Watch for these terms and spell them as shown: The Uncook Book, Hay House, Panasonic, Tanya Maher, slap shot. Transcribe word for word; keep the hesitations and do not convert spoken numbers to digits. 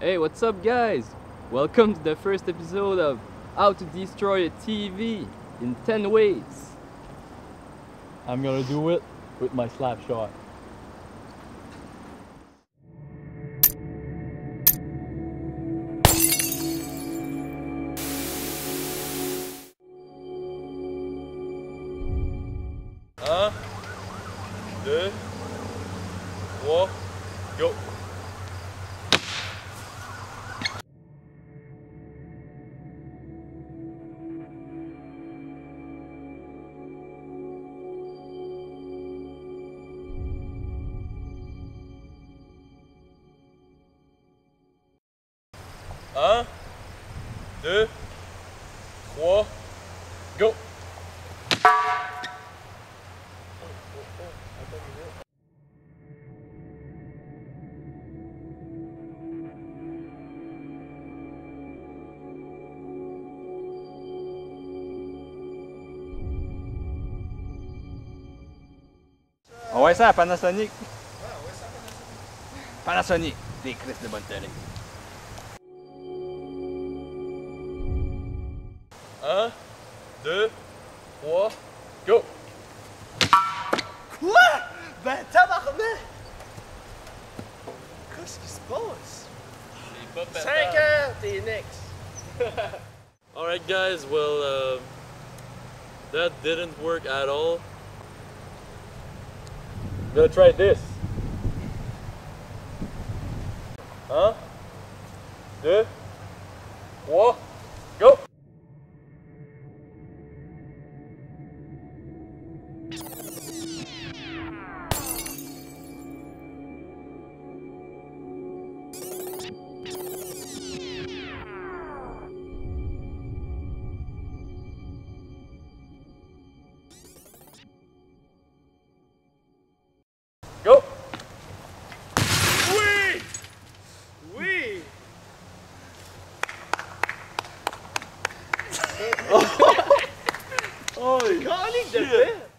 Hey, what's up guys? Welcome to the first episode of How to Destroy a T V in ten ways. I'm gonna do it with my slap shot. One, two, three, go! One, two, three, go! On voit ça à Panasonic. Ouais, on voit ça à Panasonic. Panasonic, des crises de bonne télé. Un, deux, trois, go! Quoi? Ben tabarnak! Qu'est-ce qui se passe? C'est pas bête. cinq heures, t'es next! Alright guys, well, uh, that didn't work at all. I'm gonna try this. One, two, three, go! Go! Oui! Oui! Oh! Oh! Golly, de fait!